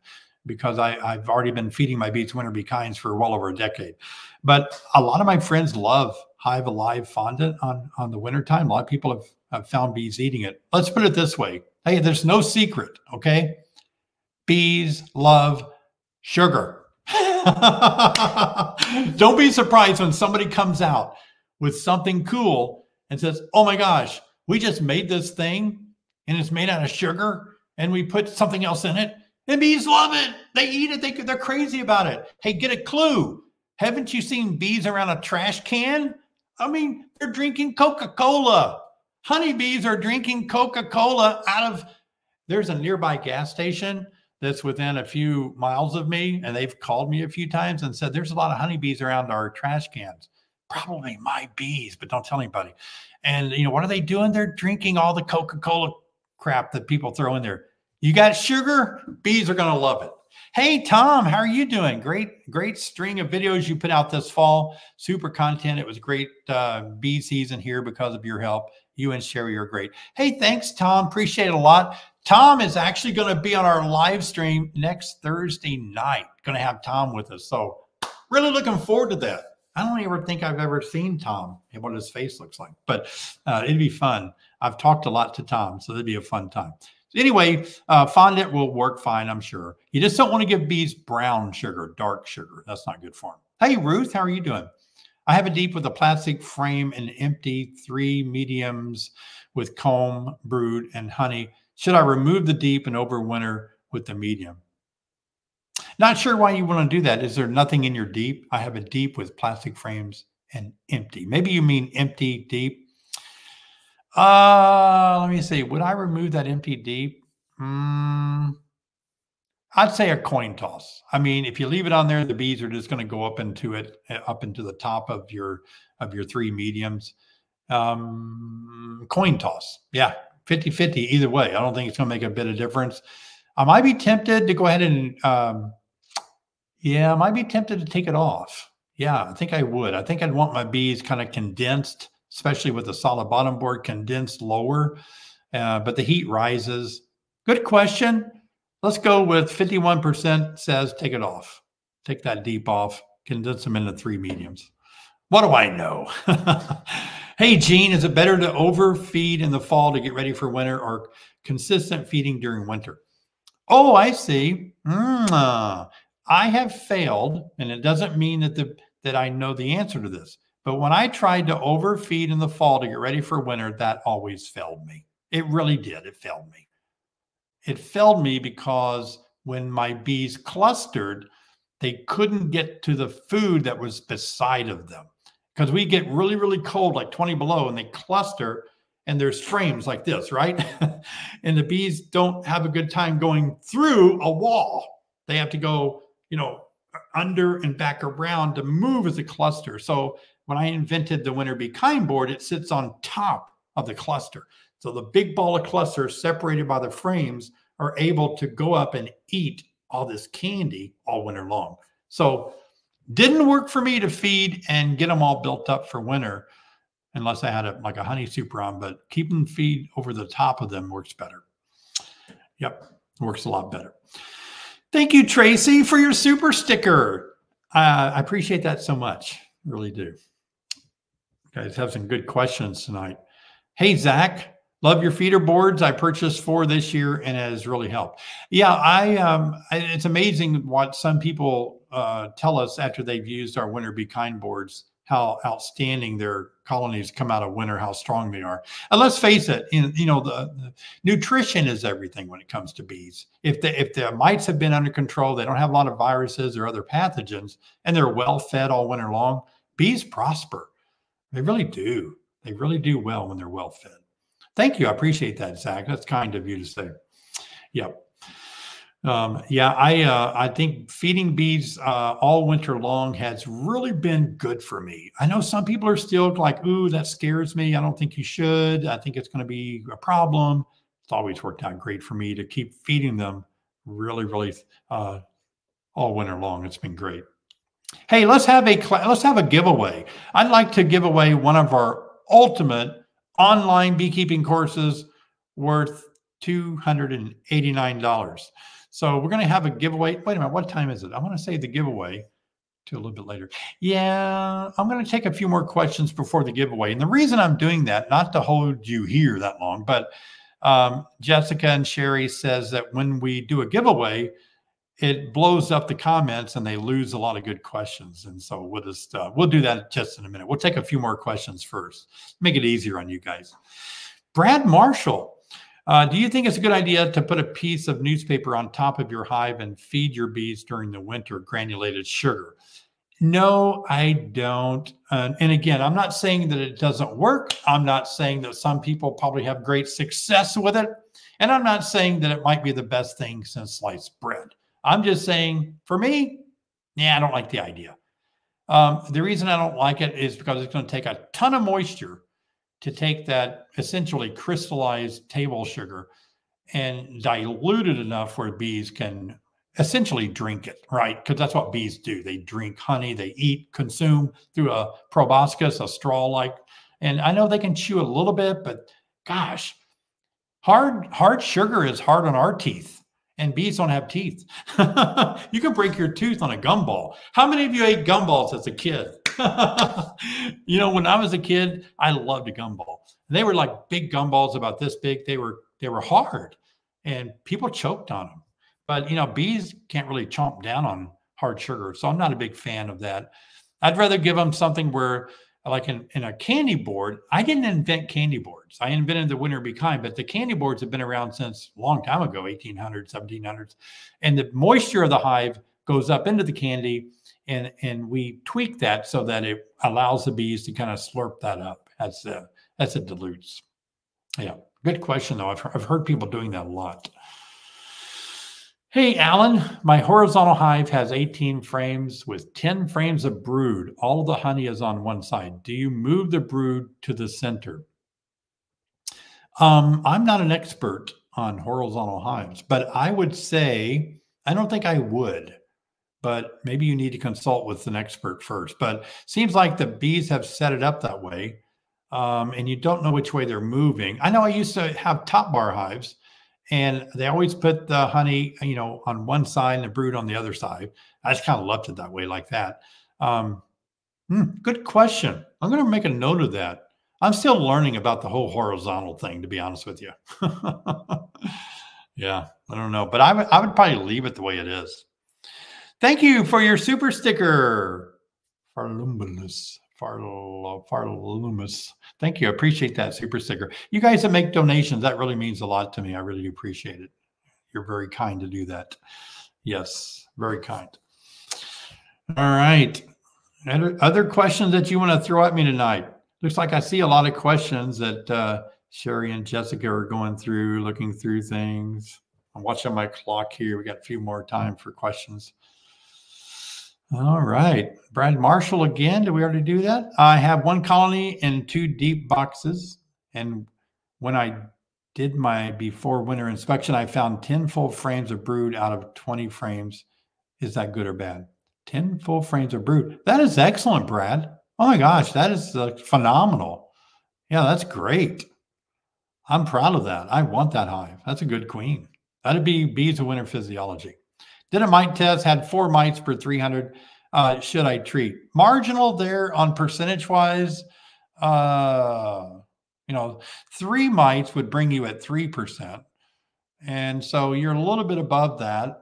because I've already been feeding my bees Winter Bee Kinds for well over a decade. But a lot of my friends love Hive Alive fondant on the wintertime. A lot of people have found bees eating it. Let's put it this way. Hey, there's no secret, okay? Bees love sugar. Don't be surprised when somebody comes out with something cool and says, oh my gosh, we just made this thing and it's made out of sugar and we put something else in it and bees love it. They eat it. They're crazy about it. Hey, get a clue. Haven't you seen bees around a trash can? I mean, they're drinking Coca-Cola. Honeybees are drinking Coca-Cola out of, there's a nearby gas station that's within a few miles of me, and they've called me a few times and said, there's a lot of honeybees around our trash cans. Probably my bees, but don't tell anybody. And, you know, what are they doing? They're drinking all the Coca-Cola crap that people throw in there. You got sugar? Bees are going to love it. Hey, Tom, how are you doing? Great string of videos you put out this fall. Super content. It was great bee season here because of your help. You and Sherry are great. Hey, thanks, Tom. Appreciate it a lot. Tom is actually going to be on our live stream next Thursday night. Going to have Tom with us. So really looking forward to that. I don't ever think I've ever seen Tom and what his face looks like, but it'd be fun. I've talked a lot to Tom, so it'd be a fun time. So anyway, fondant will work fine, I'm sure. You just don't want to give bees brown sugar, dark sugar. That's not good for them. Hey, Ruth, how are you doing? I have a deep with a plastic frame and empty, 3 mediums with comb, brood, and honey. Should I remove the deep and overwinter with the medium? Not sure why you want to do that. Is there nothing in your deep? I have a deep with plastic frames and empty. Maybe you mean empty deep. Let me see. Would I remove that empty deep? I'd say a coin toss. I mean, if you leave it on there, the bees are just going to go up into it, up into the top of your 3 mediums. Coin toss. Yeah. 50-50 either way. I don't think it's going to make a bit of difference. I might be tempted to go ahead and, I might be tempted to take it off. Yeah, I think I would. I think I'd want my bees kind of condensed, especially with the solid bottom board, condensed lower, but the heat rises. Good question. Let's go with 51% says take it off. Take that deep off, condense them into 3 mediums. What do I know? Hey, Gene, is it better to overfeed in the fall to get ready for winter or consistent feeding during winter? Oh, I see. I have failed, and it doesn't mean that I know the answer to this. But when I tried to overfeed in the fall to get ready for winter, that always failed me. It really did. It failed me. It failed me because when my bees clustered, they couldn't get to the food that was beside of them. Because we get really, really cold, like 20 below, and they cluster, and there's frames like this, right? And the bees don't have a good time going through a wall. They have to go, you know, under and back around to move as a cluster. So when I invented the Winter Bee Kind board, it sits on top of the cluster. So the big ball of clusters separated by the frames are able to go up and eat all this candy all winter long. So didn't work for me to feed and get them all built up for winter, unless I had like a honey super on, but keeping feed over the top of them works better. Yep, works a lot better. Thank you, Tracy, for your super sticker. I appreciate that so much. Really do. You guys have some good questions tonight. Hey, Zach, Love your feeder boards. I purchased 4 this year and it has really helped. Yeah, it's amazing what some people tell us after they've used our Winter Bee Kind boards, how outstanding their colonies come out of winter, how strong they are. And let's face it, the nutrition is everything when it comes to bees. If the mites have been under control, they don't have a lot of viruses or other pathogens, and they're well fed all winter long, bees prosper. They really do. They really do well when they're well fed. Thank you. I appreciate that, Zach. That's kind of you to say. Yep. I think feeding bees all winter long has really been good for me. I know some people are still like, ooh, that scares me. I don't think you should. I think it's going to be a problem. It's always worked out great for me to keep feeding them really, really all winter long. It's been great. Hey, let's have a giveaway. I'd like to give away one of our ultimate online beekeeping courses worth $289. So we're going to have a giveaway. Wait a minute. What time is it? I want to save the giveaway to a little bit later. Yeah, I'm going to take a few more questions before the giveaway. And the reason I'm doing that, not to hold you here that long, but Jessica and Sherry says that when we do a giveaway, it blows up the comments and they lose a lot of good questions. And so we'll do that just in a minute. We'll take a few more questions first. Make it easier on you guys. Brad Marshall. Do you think it's a good idea to put a piece of newspaper on top of your hive and feed your bees during the winter granulated sugar? No, I don't. And again, I'm not saying that it doesn't work. I'm not saying that some people probably have great success with it. And I'm not saying that it might be the best thing since sliced bread. I'm just saying, for me, yeah, I don't like the idea. The reason I don't like it is because it's going to take a ton of moisture to take that essentially crystallized table sugar and dilute it enough where bees can essentially drink it, right? Because that's what bees do. They drink honey, they eat, consume through a proboscis, a straw-like. And I know they can chew a little bit, but gosh, hard sugar is hard on our teeth. And bees don't have teeth. You can break your tooth on a gumball. How many of you ate gumballs as a kid? You know, when I was a kid, I loved a gumball. They were like big gumballs about this big. They were hard and people choked on them. But, you know, bees can't really chomp down on hard sugar. So I'm not a big fan of that. I'd rather give them something where, like in a candy board. I didn't invent candy boards. I invented the Winter Bee Kind, but the candy boards have been around since a long time ago, 1800s, 1700s. And the moisture of the hive goes up into the candy, and we tweak that so that it allows the bees to kind of slurp that up as it dilutes. Yeah, good question, though. I've heard people doing that a lot. Hey, Alan, my horizontal hive has 18 frames with 10 frames of brood. All of the honey is on one side. Do you move the brood to the center? I'm not an expert on horizontal hives, but I would say, I don't think I would, but maybe you need to consult with an expert first. But seems like the bees have set it up that way, and you don't know which way they're moving. I know I used to have top bar hives, and they always put the honey, you know, on one side and the brood on the other side. I just kind of left it that way like that. Good question. I'm going to make a note of that. I'm still learning about the whole horizontal thing, to be honest with you. Yeah, I don't know. But I would probably leave it the way it is. Thank you for your super sticker. Farlumus. Thank you. I appreciate that super sticker. You guys that make donations, that really means a lot to me. I really do appreciate it. You're very kind to do that. Yes, very kind. All right. Other questions that you want to throw at me tonight? Looks like I see a lot of questions that Sherry and Jessica are going through, looking through things. I'm watching my clock here. We got a few more time for questions. All right. Brad Marshall again. Did we already do that? I have one colony and 2 deep boxes. And when I did my before winter inspection, I found 10 full frames of brood out of 20 frames. Is that good or bad? 10 full frames of brood. That is excellent, Brad. Oh my gosh, that is phenomenal. Yeah, that's great. I'm proud of that. I want that hive. That's a good queen. That'd be bees of winter physiology. Did a mite test, had 4 mites per 300. Should I treat? Marginal there on percentage wise. You know, 3 mites would bring you at 3%. And so you're a little bit above that.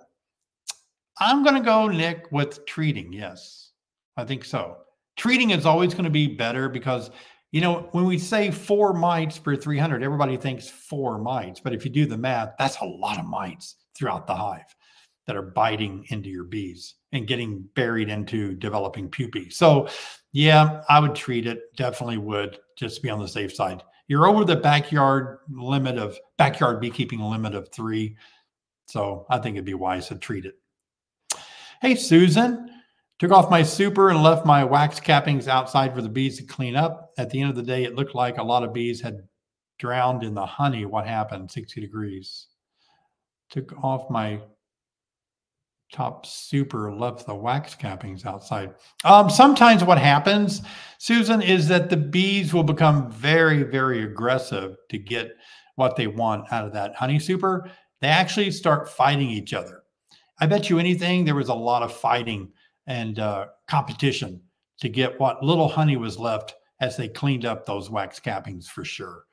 I'm going to go, Nick, with treating. Yes, I think so. Treating is always going to be better because, you know, when we say 4 mites per 300, everybody thinks 4 mites. But if you do the math, that's a lot of mites throughout the hive that are biting into your bees and getting buried into developing pupae. So, yeah, I would treat it. Definitely would, just to be on the safe side. You're over the backyard limit of backyard beekeeping limit of 3. So I think it'd be wise to treat it. Hey, Susan, took off my super and left my wax cappings outside for the bees to clean up. At the end of the day, it looked like a lot of bees had drowned in the honey. What happened? 60 degrees. Took off my top super, left the wax cappings outside. Sometimes what happens, Susan, is that the bees will become very, very aggressive to get what they want out of that honey super. They actually start fighting each other. I bet you anything, there was a lot of fighting and competition to get what little honey was left as they cleaned up those wax cappings for sure.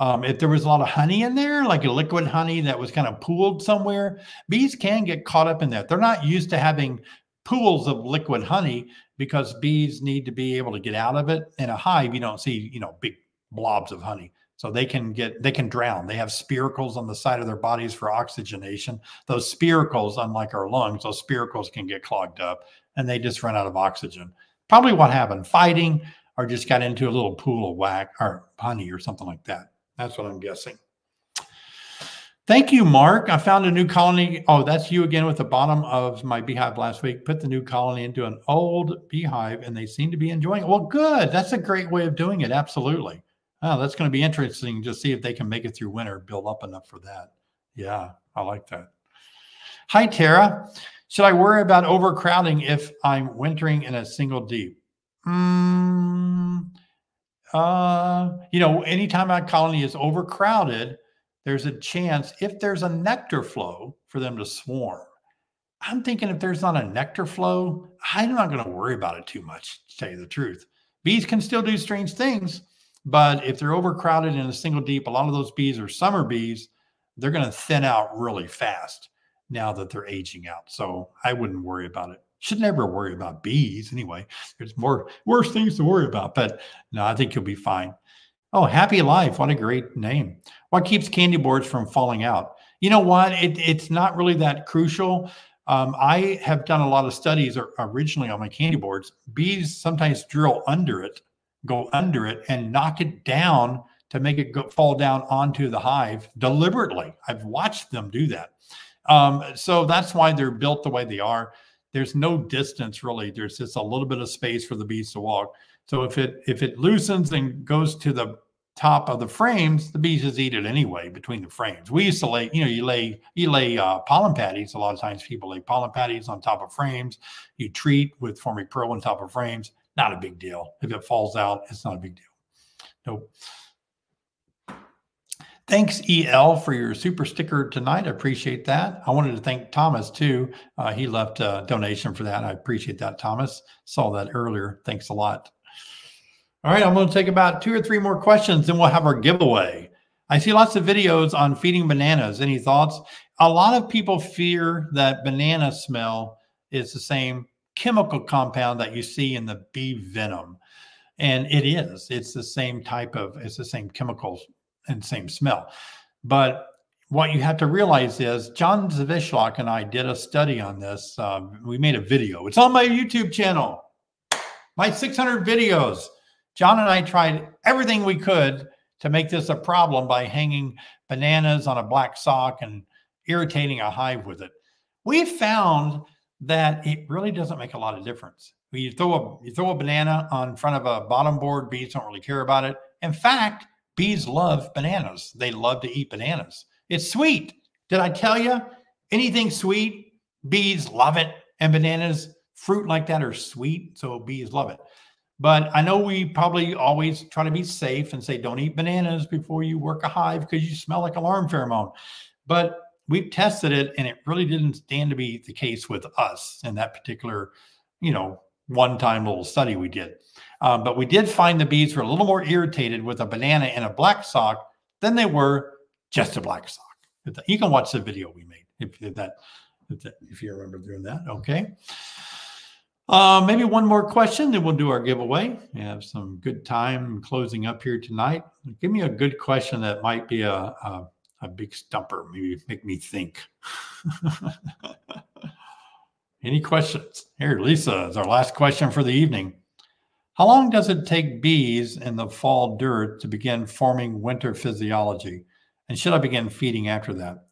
If there was a lot of honey in there, like a liquid honey that was kind of pooled somewhere, bees can get caught up in that. They're not used to having pools of liquid honey because bees need to be able to get out of it. In a hive, you don't see, you know, big blobs of honey. So they can drown. They have spiracles on the side of their bodies for oxygenation. Those spiracles, unlike our lungs, those spiracles can get clogged up and they just run out of oxygen. Probably what happened, fighting or just got into a little pool of wax or honey or something like that. That's what I'm guessing. Thank you, Mark. I found a new colony. Oh, that's you again with the bottom of my beehive last week. Put the new colony into an old beehive and they seem to be enjoying it. Well, good. That's a great way of doing it. Absolutely. Oh, that's going to be interesting. Just see if they can make it through winter, build up enough for that. Yeah, I like that. Hi, Tara. Should I worry about overcrowding if I'm wintering in a single deep? You know, anytime our colony is overcrowded, there's a chance if there's a nectar flow for them to swarm. I'm thinking if there's not a nectar flow, I'm not going to worry about it too much, to tell you the truth. Bees can still do strange things. But if they're overcrowded in a single deep, a lot of those bees are summer bees. They're going to thin out really fast now that they're aging out. So I wouldn't worry about it. Should never worry about bees anyway. There's more worse things to worry about. But no, I think you'll be fine. Oh, Happy Life. What a great name. What keeps candy boards from falling out? You know what? It's not really that crucial. I have done a lot of studies originally on my candy boards. Bees sometimes drill under it, go under it and knock it down to make it go, fall down onto the hive deliberately. I've watched them do that. So that's why they're built the way they are. There's no distance really. There's just a little bit of space for the bees to walk. So if it loosens and goes to the top of the frames, the bees just eat it anyway between the frames. We used to lay, you know, you lay pollen patties. A lot of times people lay pollen patties on top of frames. You treat with Formic Pro on top of frames. Not a big deal. If it falls out, it's not a big deal. Nope. Thanks, EL, for your super sticker tonight. I appreciate that. I wanted to thank Thomas, too. He left a donation for that. I appreciate that, Thomas. Saw that earlier. Thanks a lot. All right, I'm going to take about 2 or 3 more questions, then we'll have our giveaway. I see lots of videos on feeding bananas. Any thoughts? A lot of people fear that banana smell is the same chemical compound that you see in the bee venom. And it is. It's the same type of, it's the same chemicals and same smell. But what you have to realize is John Zavishlak and I did a study on this. We made a video. It's on my YouTube channel. My 600 videos. John and I tried everything we could to make this a problem by hanging bananas on a black sock and irritating a hive with it. We found that it really doesn't make a lot of difference. When you throw a banana on front of a bottom board, bees don't really care about it. In fact, bees love bananas. They love to eat bananas. It's sweet. Did I tell you? Anything sweet, bees love it. And bananas, fruit like that are sweet, so bees love it. But I know we probably always try to be safe and say, don't eat bananas before you work a hive because you smell like alarm pheromone. But we've tested it and it really didn't stand to be the case with us in that particular, you know, one-time little study we did. But we did find the bees were a little more irritated with a banana and a black sock than they were just a black sock. You can watch the video we made if you remember doing that. Okay. Maybe one more question, then we'll do our giveaway. We have some good time closing up here tonight. Give me a good question that might be a big stumper. Maybe make me think. Any questions? Here, Lisa is our last question for the evening. How long does it take bees in the fall dirt to begin forming winter physiology? And should I begin feeding after that?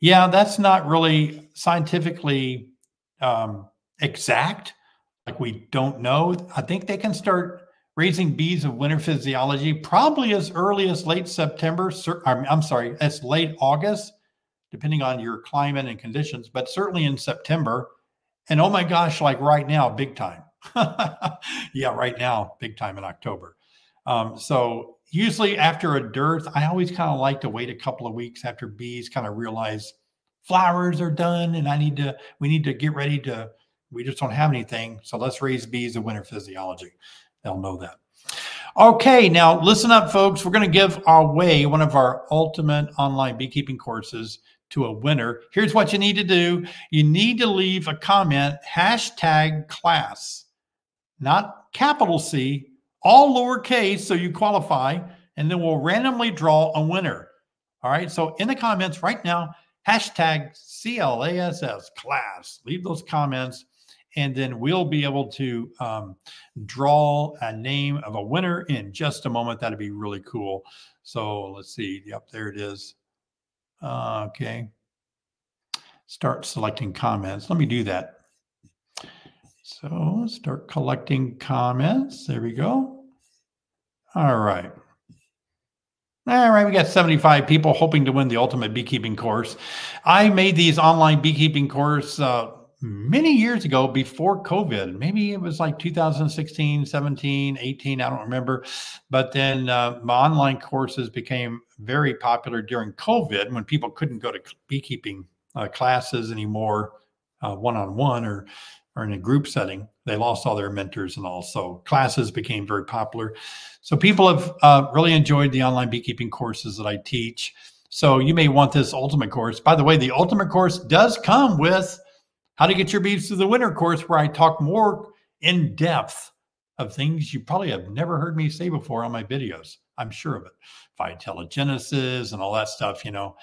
Yeah, that's not really scientifically exact. Like, we don't know. I think they can start raising bees of winter physiology probably as early as late September. I'm sorry, as late August, depending on your climate and conditions, but certainly in September. And oh my gosh, like right now, big time. Yeah, right now, big time in October. So usually after a dearth, I always kind of like to wait a couple of weeks after bees kind of realize flowers are done and we need to get ready to, we just don't have anything. So let's raise bees of winter physiology. They'll know that. Okay, now listen up, folks. We're going to give away one of our ultimate online beekeeping courses to a winner. Here's what you need to do. You need to leave a comment, hashtag class, not capital C, all lowercase, so you qualify, and then we'll randomly draw a winner. All right, so in the comments right now, hashtag CLASS, class. Leave those comments, and then we'll be able to draw a name of a winner in just a moment. That'd be really cool. So let's see. Yep, there it is. Okay. Start selecting comments. Let me do that. So start collecting comments. There we go. All right. All right, we got 75 people hoping to win the ultimate beekeeping course. I made these online beekeeping course many years ago before COVID. Maybe it was like 2016, 17, 18, I don't remember. But then my online courses became very popular during COVID when people couldn't go to beekeeping classes anymore, one-on-one or in a group setting. They lost all their mentors and all, so classes became very popular. So people have really enjoyed the online beekeeping courses that I teach. So you may want this ultimate course. By the way, the ultimate course does come with How to Get Your Bees Through the Winter course, where I talk more in depth of things you probably have never heard me say before on my videos. I'm sure of it. Phytogenesis and all that stuff, you know,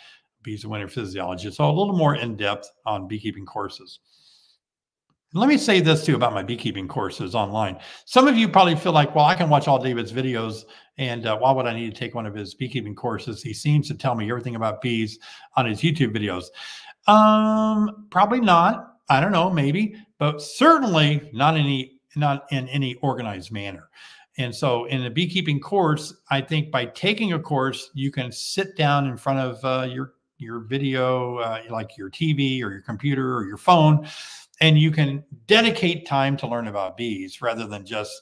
bees of winter physiology. So a little more in depth on beekeeping courses. Let me say this too about my beekeeping courses online. Some of you probably feel like, well, I can watch all David's videos, and why would I need to take one of his beekeeping courses? He seems to tell me everything about bees on his YouTube videos. Probably not. I don't know, maybe, but certainly not in any organized manner. And so in the beekeeping course, I think by taking a course, you can sit down in front of your video, like your TV or your computer or your phone, and you can dedicate time to learn about bees rather than just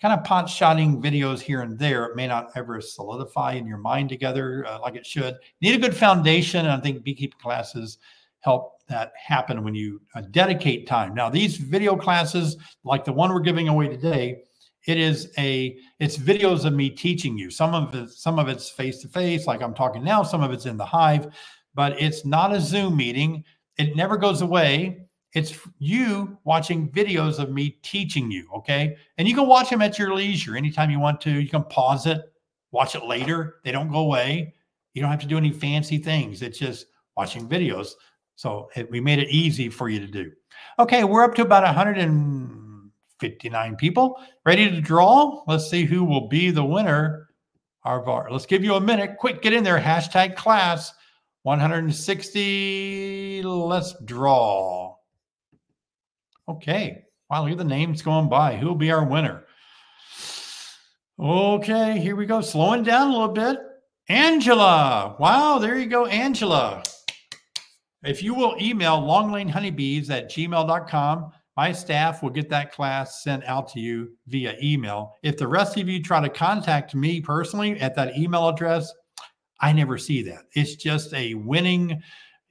kind of pot-shotting videos here and there. It may not ever solidify in your mind together like it should. Need a good foundation, and I think beekeeping classes help that happen when you dedicate time. Now, these video classes, like the one we're giving away today, it's videos of me teaching you. Some of it's face-to-face, like I'm talking now. Some of it's in the Hive, but it's not a Zoom meeting. It never goes away. It's you watching videos of me teaching you, okay? And you can watch them at your leisure anytime you want to. You can pause it, watch it later. They don't go away. You don't have to do any fancy things. It's just watching videos. So we made it easy for you to do. Okay, we're up to about 159 people. Ready to draw? Let's see who will be the winner. Let's give you a minute. Quick, get in there. Hashtag class. 160. Let's draw. Okay. Wow, look at the names going by. Who'll be our winner? Okay, here we go. Slowing down a little bit. Angela. Wow, there you go, Angela. If you will email longlanehoneybees@gmail.com, my staff will get that class sent out to you via email. If the rest of you try to contact me personally at that email address, I never see that. It's just a winning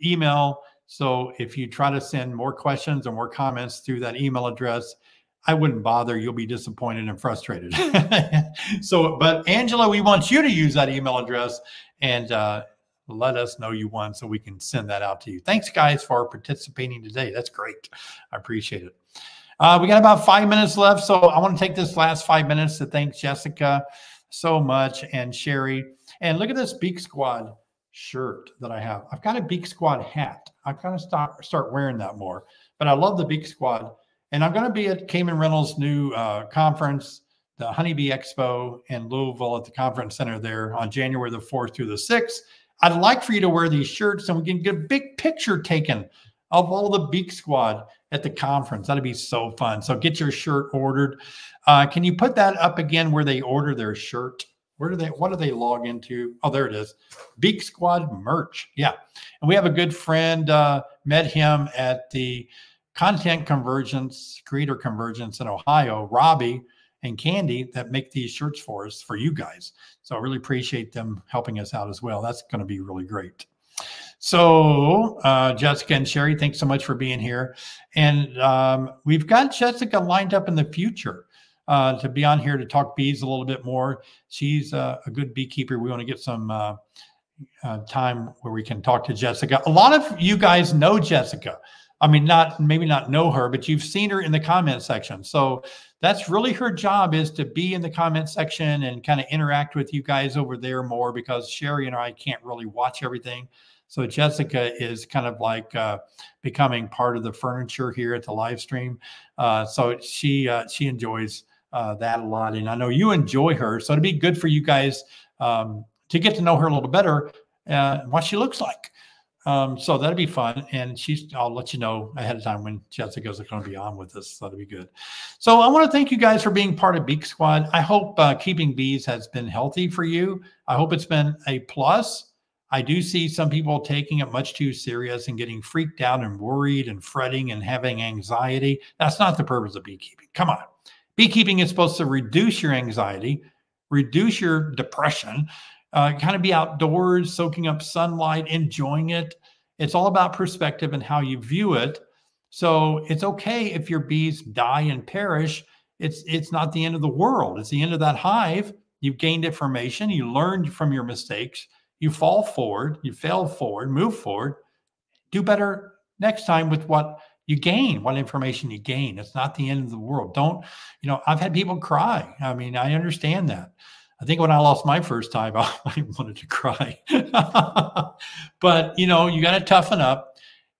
email. So if you try to send more questions or more comments through that email address, I wouldn't bother. You'll be disappointed and frustrated. So, but Angela, we want you to use that email address and let us know you won so we can send that out to you. Thanks, guys, for participating today. That's great. I appreciate it. We got about 5 minutes left, so I want to take this last 5 minutes to thank Jessica so much and Sherry. And look at this BeekSquad shirt that I have. I've got a BeekSquad hat. I've got to start wearing that more. But I love the BeekSquad. And I'm going to be at Cayman Reynolds' new conference, the Honeybee Expo in Louisville at the conference center there on January the 4th through the 6th. I'd like for you to wear these shirts and we can get a big picture taken of all the BeekSquad at the conference. That'd be so fun. So get your shirt ordered. Can you put that up again where they order their shirt? Where do they, what do they log into? Oh, there it is. BeekSquad merch. Yeah. And we have a good friend, met him at the Content Convergence, Creator Convergence in Ohio, Robbie and Candy, that make these shirts for us, for you guys. So I really appreciate them helping us out as well. That's going to be really great. So Jessica and Sherry, thanks so much for being here. And we've got Jessica lined up in the future to be on here to talk bees a little bit more. She's a good beekeeper. We want to get some time where we can talk to Jessica. A lot of you guys know Jessica. I mean, not maybe not know her, but you've seen her in the comment section. So that's really her job, is to be in the comment section and kind of interact with you guys over there more, because Sherry and I can't really watch everything. So Jessica is kind of like becoming part of the furniture here at the live stream. So she enjoys that a lot. And I know you enjoy her. So it'd be good for you guys to get to know her a little better, what she looks like. So that'd be fun. And I'll let you know ahead of time when Jessica's going to be on with us. That'll be good. So I want to thank you guys for being part of BeekSquad. I hope keeping bees has been healthy for you. I hope it's been a plus. I do see some people taking it much too serious and getting freaked out and worried and fretting and having anxiety. That's not the purpose of beekeeping. Come on. Beekeeping is supposed to reduce your anxiety, reduce your depression, kind of be outdoors, soaking up sunlight, enjoying it. It's all about perspective and how you view it. So it's okay if your bees die and perish. It's not the end of the world. It's the end of that hive. You've gained information. You learned from your mistakes. You fall forward, you fail forward, move forward, do better next time with what you gain, what information you gain. It's not the end of the world. Don't, you know, I've had people cry. I mean, I understand that. I think when I lost my first hive, I wanted to cry. But, you know, you got to toughen up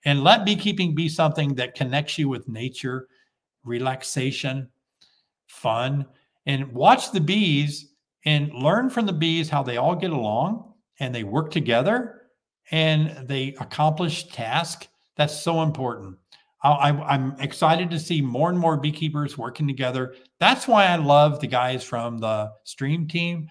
and let beekeeping be something that connects you with nature, relaxation, fun, and watch the bees and learn from the bees how they all get along. And they work together and they accomplish tasks. That's so important. I'm excited to see more and more beekeepers working together. That's why I love the guys from the stream team,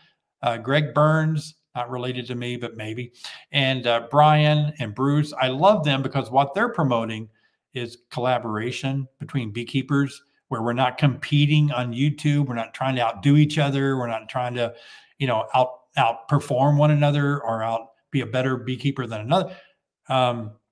Greg Burns, not related to me, but maybe, and Brian and Bruce. I love them because what they're promoting is collaboration between beekeepers, where we're not competing on YouTube. We're not trying to outdo each other. We're not trying to, you know, outperform one another or be a better beekeeper than another.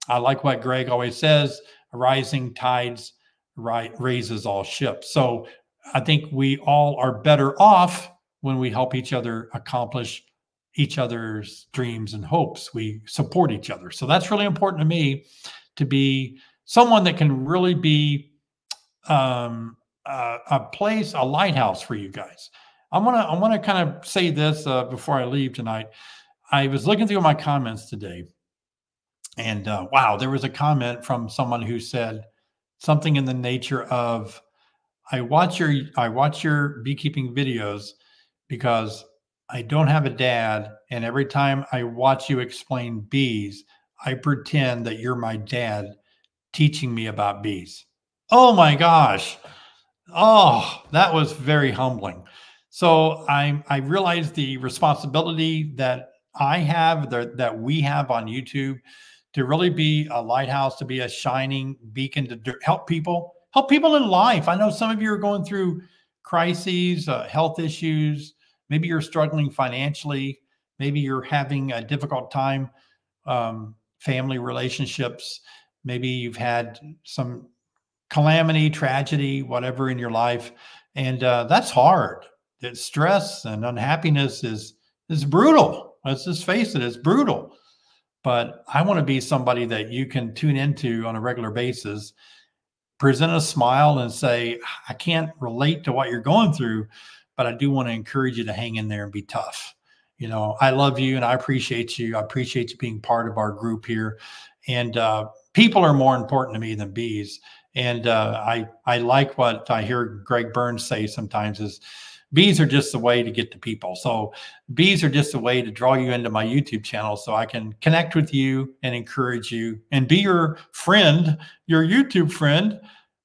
I like what Greg always says, rising tides raises all ships. So I think we all are better off when we help each other accomplish each other's dreams and hopes. We support each other. So that's really important to me, to be someone that can really be a place, a lighthouse for you guys. I want to kind of say this before I leave tonight. I was looking through my comments today, and wow, there was a comment from someone who said something in the nature of, "I watch your beekeeping videos because I don't have a dad, and every time I watch you explain bees, I pretend that you're my dad teaching me about bees." Oh my gosh! Oh, that was very humbling. So I realized the responsibility that I have, that we have on YouTube, to really be a lighthouse, to be a shining beacon, to help people in life. I know some of you are going through crises, health issues. Maybe you're struggling financially. Maybe you're having a difficult time, family relationships. Maybe you've had some calamity, tragedy, whatever in your life. And that's hard. That stress and unhappiness is brutal. Let's just face it, it's brutal. But I want to be somebody that you can tune into on a regular basis, present a smile and say, I can't relate to what you're going through, but I do want to encourage you to hang in there and be tough. You know, I love you and I appreciate you. I appreciate you being part of our group here. And people are more important to me than bees. And I like what I hear Greg Burns say sometimes is bees are just a way to get to people. So bees are just a way to draw you into my YouTube channel so I can connect with you and encourage you and be your friend, your YouTube friend.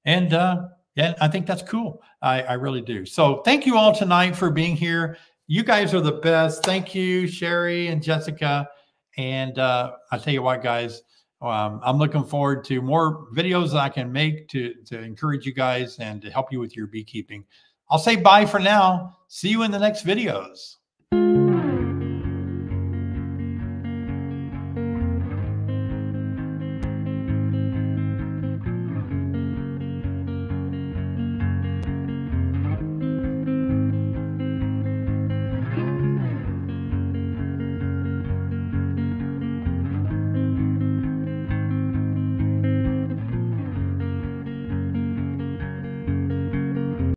And yeah, I think that's cool. I really do. So thank you all tonight for being here. You guys are the best. Thank you, Sherry and Jessica. And I tell you what, guys, I'm looking forward to more videos that I can make to encourage you guys and to help you with your beekeeping. I'll say bye for now. See you in the next videos.